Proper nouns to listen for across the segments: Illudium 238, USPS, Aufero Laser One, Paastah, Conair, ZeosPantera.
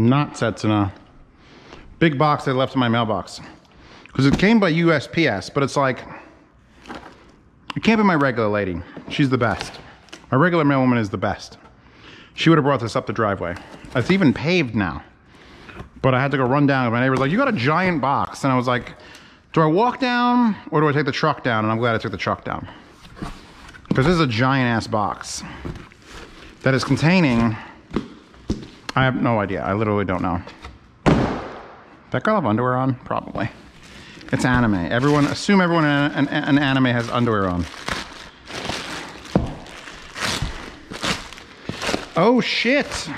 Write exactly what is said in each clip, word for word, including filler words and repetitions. Not Setsuna. Big box they left in my mailbox. Because it came by U S P S, but it's like, it can't be my regular lady. She's the best. My regular mailwoman is the best. She would have brought this up the driveway. It's even paved now. But I had to go run down. My neighbor was like, you got a giant box. And I was like, do I walk down or do I take the truck down? And I'm glad I took the truck down. Because this is a giant ass box that is containing, I have no idea. I literally don't know. That girl have underwear on? Probably. It's anime. Everyone, assume everyone in an, an anime has underwear on. Oh shit.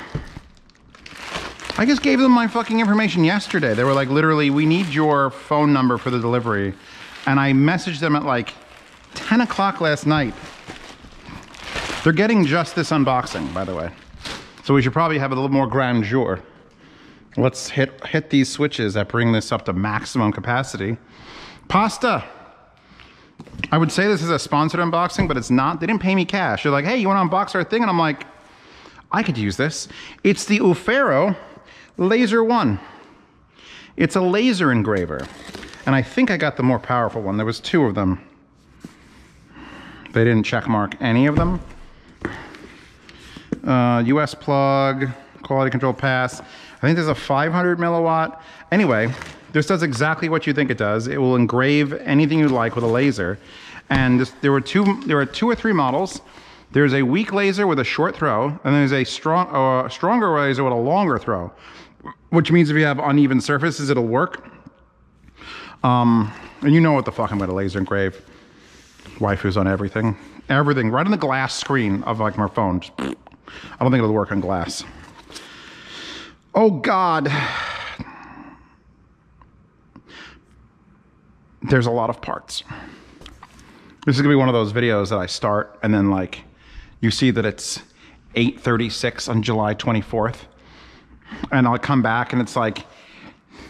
I just gave them my fucking information yesterday. They were like, literally, we need your phone number for the delivery. And I messaged them at like ten o'clock last night. They're getting just this unboxing, by the way. So we should probably have a little more grandeur. Let's hit, hit these switches that bring this up to maximum capacity. Pasta. I would say this is a sponsored unboxing, but it's not. They didn't pay me cash. They're like, hey, you want to unbox our thing? And I'm like, I could use this. It's the Aufero Laser One. It's a laser engraver. And I think I got the more powerful one. There was two of them. They didn't check mark any of them. Uh, U S plug, quality control pass. I think there's a five hundred milliwatt. Anyway, this does exactly what you think it does. It will engrave anything you like with a laser. And this, there were two, there are two or three models. There's a weak laser with a short throw, and there's a strong, uh, stronger laser with a longer throw, which means if you have uneven surfaces, it'll work. Um, and you know what the fuck I'm gonna laser engrave. Waifus on everything, everything, right on the glass screen of like my phone. Just, I don't think it'll work on glass. Oh God. There's a lot of parts. This is gonna be one of those videos that I start and then like, you see that it's eight thirty-six on July twenty-fourth. And I'll come back and it's like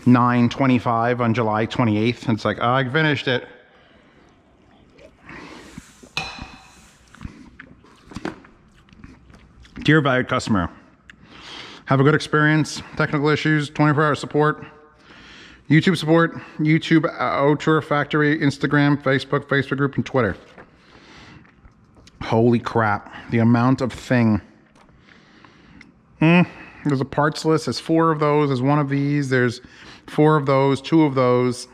nine twenty-five on July twenty-eighth. And it's like, oh, I finished it. Dear valued customer, have a good experience, technical issues, twenty-four hour support, YouTube support, YouTube Outure Factory, Instagram, Facebook, Facebook group, and Twitter. Holy crap, the amount of thing. Mm, there's a parts list, there's four of those, there's one of these, there's four of those, two of those,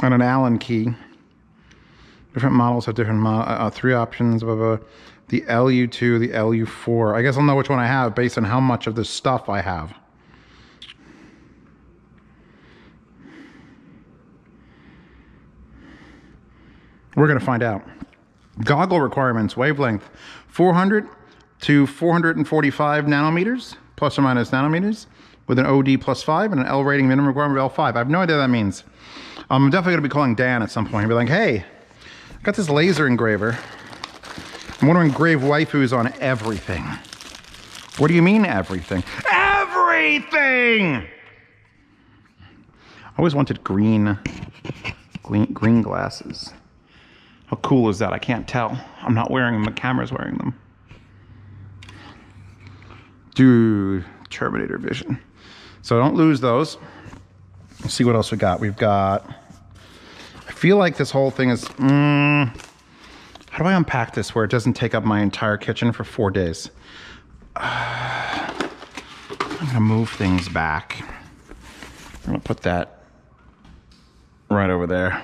and an Allen key. Different models have different mo uh, three options, blah, blah. The L U two, the L U four. I guess I'll know which one I have based on how much of this stuff I have. We're gonna find out. Goggle requirements, wavelength, four hundred to four forty-five nanometers, plus or minus nanometers, with an O D plus five and an L rating minimum requirement of L five. I have no idea what that means. Um, I'm definitely gonna be calling Dan at some point and be like, hey, I got this laser engraver. I want to engrave waifus on everything. What do you mean everything? Everything! I always wanted green, green, green glasses. How cool is that? I can't tell. I'm not wearing them, the camera's wearing them. Dude, Terminator vision. So don't lose those. Let's see what else we got. We've got, I feel like this whole thing is, mm, how do I unpack this where it doesn't take up my entire kitchen for four days? Uh, I'm gonna move things back. I'm gonna put that right over there.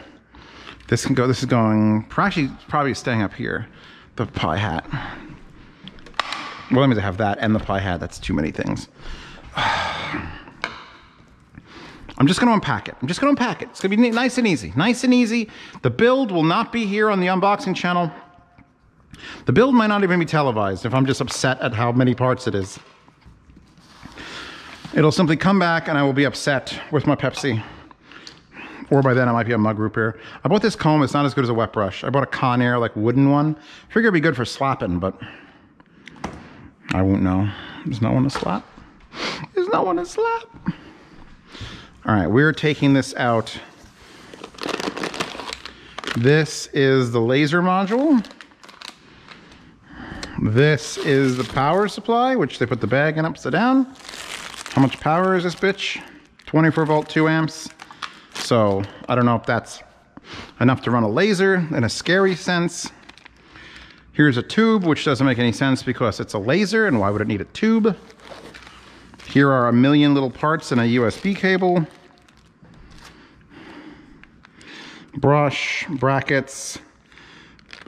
This can go, this is going, actually probably staying up here. The pie hat. Well, let me have that and the pie hat, that's too many things. Uh, I'm just gonna unpack it. I'm just gonna unpack it. It's gonna be nice and easy, nice and easy. The build will not be here on the unboxing channel. The build might not even be televised if I'm just upset at how many parts it is. It'll simply come back and I will be upset with my Pepsi. Or by then I might be a mug root beer. I bought this comb, it's not as good as a wet brush. I bought a Conair like wooden one. I figure it'd be good for slapping, but I won't know. There's no one to slap. There's no one to slap. All right, we're taking this out. This is the laser module. This is the power supply, which they put the bag in upside down. How much power is this bitch? twenty-four volt, two amps. So I don't know if that's enough to run a laser in a scary sense. Here's a tube, which doesn't make any sense because it's a laser and why would it need a tube? Here are a million little parts in a U S B cable. Brush, brackets.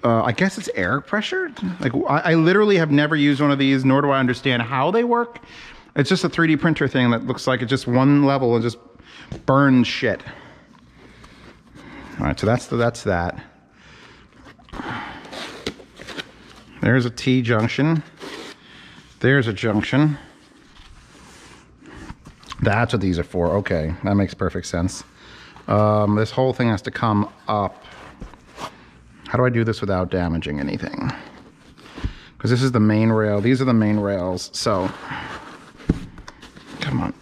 Uh, I guess it's air pressure. Like I, I literally have never used one of these, nor do I understand how they work. It's just a three D printer thing that looks like it's just one level and just burns shit. All right, so that's the, that's that. There's a T junction. There's a junction. That's what these are for. Okay, that makes perfect sense. Um, this whole thing has to come up. How do I do this without damaging anything? Because this is the main rail. These are the main rails. So, come on.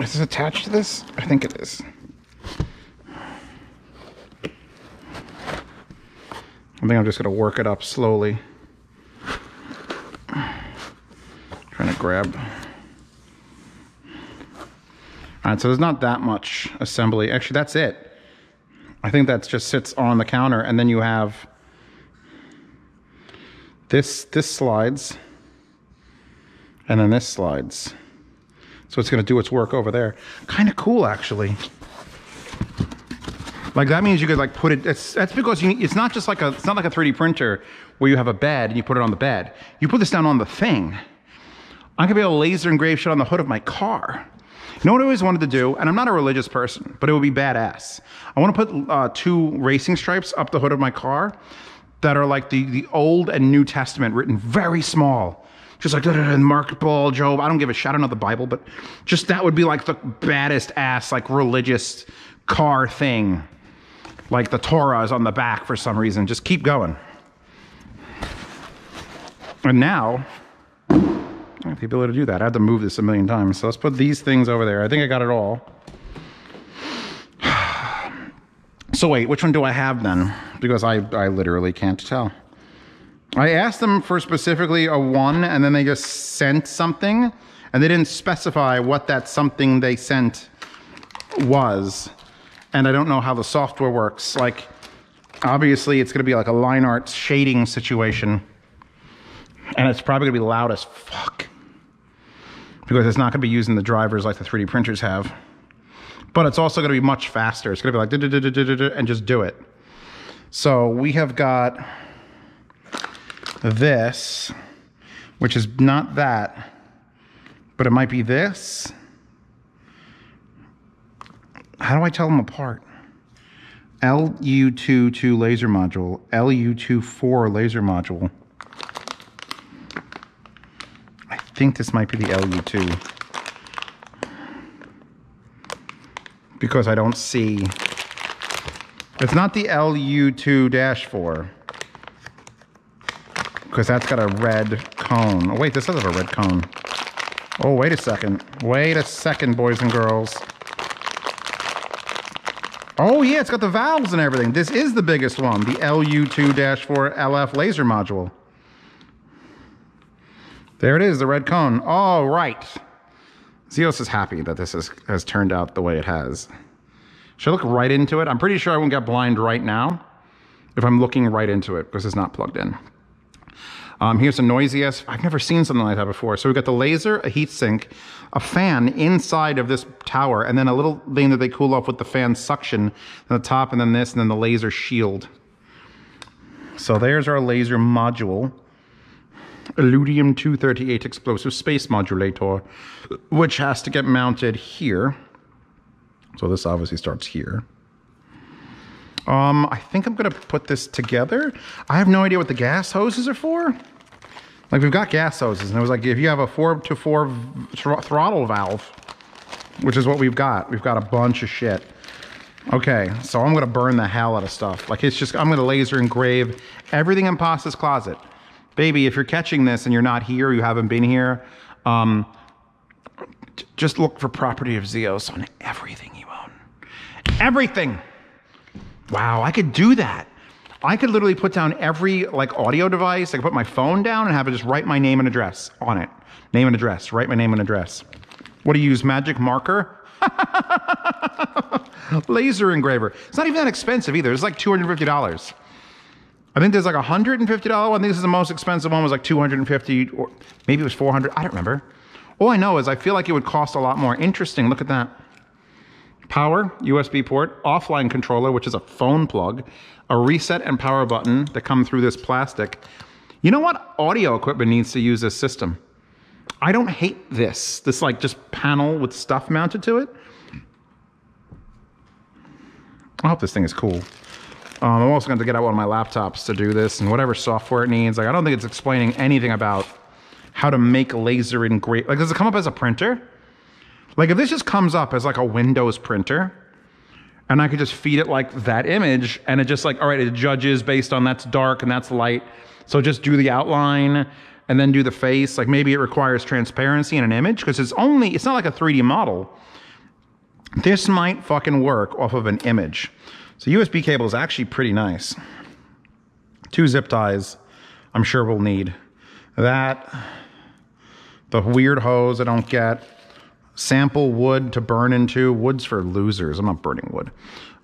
Is this attached to this? I think it is. I think I'm just going to work it up slowly. Trying to grab. All right, so there's not that much assembly. Actually, that's it. I think that just sits on the counter, and then you have this, this slides, and then this slides. So it's gonna do its work over there. Kind of cool, actually. Like that means you could like put it, it's, that's because you, it's not just like a, it's not like a three D printer where you have a bed and you put it on the bed. You put this down on the thing. I'm gonna be able to laser engrave shit on the hood of my car. You know what I always wanted to do, and I'm not a religious person, but it would be badass. I want to put uh, two racing stripes up the hood of my car that are like the, the Old and New Testament written very small. Just like da, da, da, Mark, Paul, Job. I don't give a shit. I don't know the Bible, but just that would be like the baddest ass, like religious car thing. Like the Torah is on the back for some reason. Just keep going. And now, I have the ability to do that. I had to move this a million times. So let's put these things over there. I think I got it all. So wait, which one do I have then? Because I, I literally can't tell. I asked them for specifically a one, and then they just sent something, and they didn't specify what that something they sent was. And I don't know how the software works. Like, obviously it's gonna be like a line art shading situation. And it's probably gonna be loud as fuck. Because it's not going to be using the drivers like the three D printers have. But it's also going to be much faster. It's going to be like, duh, duh, duh, duh, duh, duh, and just do it. So we have got this, which is not that, but it might be this. How do I tell them apart? L U two two laser module, L U two four laser module. I think this might be the L U two because I don't see, it's not the L U two four because that's got a red cone. Oh wait, this does have a red cone. Oh wait a second, wait a second boys and girls. Oh yeah, it's got the valves and everything. This is the biggest one, the L U two four L F laser module. There it is, the red cone. All right. Zeos is happy that this is, has turned out the way it has. Should I look right into it? I'm pretty sure I won't get blind right now if I'm looking right into it because it's not plugged in. Um, here's a noisy ass. I've never seen something like that before. So we've got the laser, a heatsink, a fan inside of this tower, and then a little thing that they cool off with the fan suction on the top, and then this, and then the laser shield. So there's our laser module. Illudium two thirty-eight explosive space modulator, which has to get mounted here. So this obviously starts here. Um, I think I'm going to put this together. I have no idea what the gas hoses are for. Like we've got gas hoses, and it was like if you have a four to four thr throttle valve, which is what we've got. We've got a bunch of shit. Okay, so I'm going to burn the hell out of stuff. Like it's just I'm going to laser engrave everything in Pasta's closet. Baby, if you're catching this and you're not here, you haven't been here, um, just look for Property of Zeos on everything you own. Everything! Wow, I could do that. I could literally put down every like audio device. I could put my phone down and have it just write my name and address on it. Name and address, write my name and address. What do you use, magic marker? Laser engraver. It's not even that expensive either. It's like two hundred fifty dollars. I think there's like a one hundred fifty dollar one. I think this is the most expensive one, was like two hundred fifty dollars, or maybe it was four hundred dollars. I don't remember. All I know is I feel like it would cost a lot more. Interesting, look at that. Power, U S B port, offline controller, which is a phone plug, a reset and power button that come through this plastic. You know what? Audio equipment needs to use this system. I don't hate this. This like just panel with stuff mounted to it. I hope this thing is cool. Um, I'm also going to get out one of my laptops to do this and whatever software it needs. Like, I don't think it's explaining anything about how to make laser engrave. Like, does it come up as a printer? Like, if this just comes up as like a Windows printer, and I could just feed it like that image, and it just like, all right, it judges based on that's dark and that's light. So just do the outline and then do the face. Like, maybe it requires transparency in an image because it's only, it's not like a three D model. This might fucking work off of an image. So U S B cable is actually pretty nice. Two zip ties, I'm sure we'll need. That, the weird hose I don't get. Sample wood to burn into. Wood's for losers. I'm not burning wood.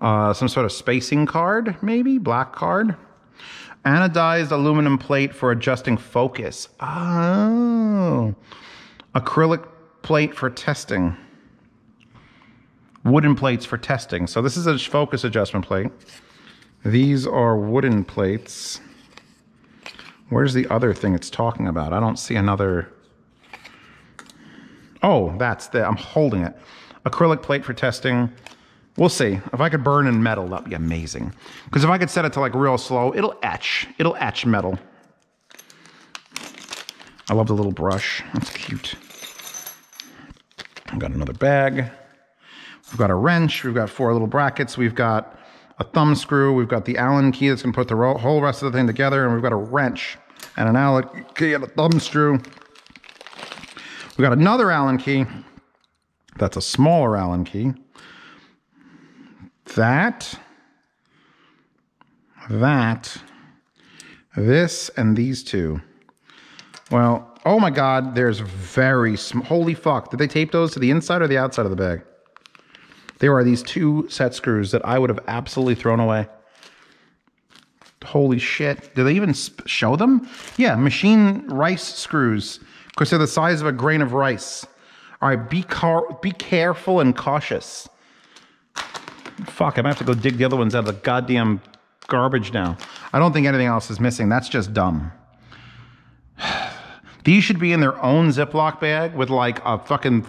Uh, some sort of spacing card, maybe? Black card. Anodized aluminum plate for adjusting focus. Oh. Acrylic plate for testing. Wooden plates for testing. So this is a focus adjustment plate. These are wooden plates. Where's the other thing it's talking about? I don't see another... Oh, that's the, I'm holding it. Acrylic plate for testing. We'll see. If I could burn in metal, that'd be amazing. Because if I could set it to like real slow, it'll etch. It'll etch metal. I love the little brush. That's cute. I've got another bag. We've got a wrench. We've got four little brackets. We've got a thumb screw. We've got the Allen key that's going to put the whole rest of the thing together. And we've got a wrench and an Allen key and a thumb screw. We got another Allen key. That's a smaller Allen key. That, that, this, and these two. Well, oh my God, there's very small. Holy fuck. Did they tape those to the inside or the outside of the bag? There are these two set screws that I would have absolutely thrown away. Holy shit. Do they even show them? Yeah, machine rice screws. Because they're the size of a grain of rice. All right, be car be careful and cautious. Fuck, I might have to go dig the other ones out of the goddamn garbage now. I don't think anything else is missing. That's just dumb. These should be in their own Ziploc bag with like a fucking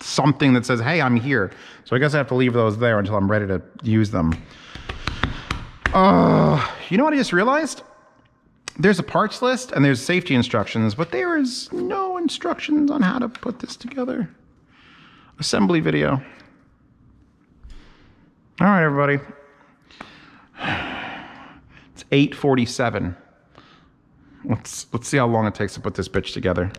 something that says, hey, I'm here. So I guess I have to leave those there until I'm ready to use them. Uh, you know what I just realized? There's a parts list and there's safety instructions, but there is no instructions on how to put this together. Assembly video. All right, everybody. It's eight forty-seven. Let's, let's see how long it takes to put this bitch together.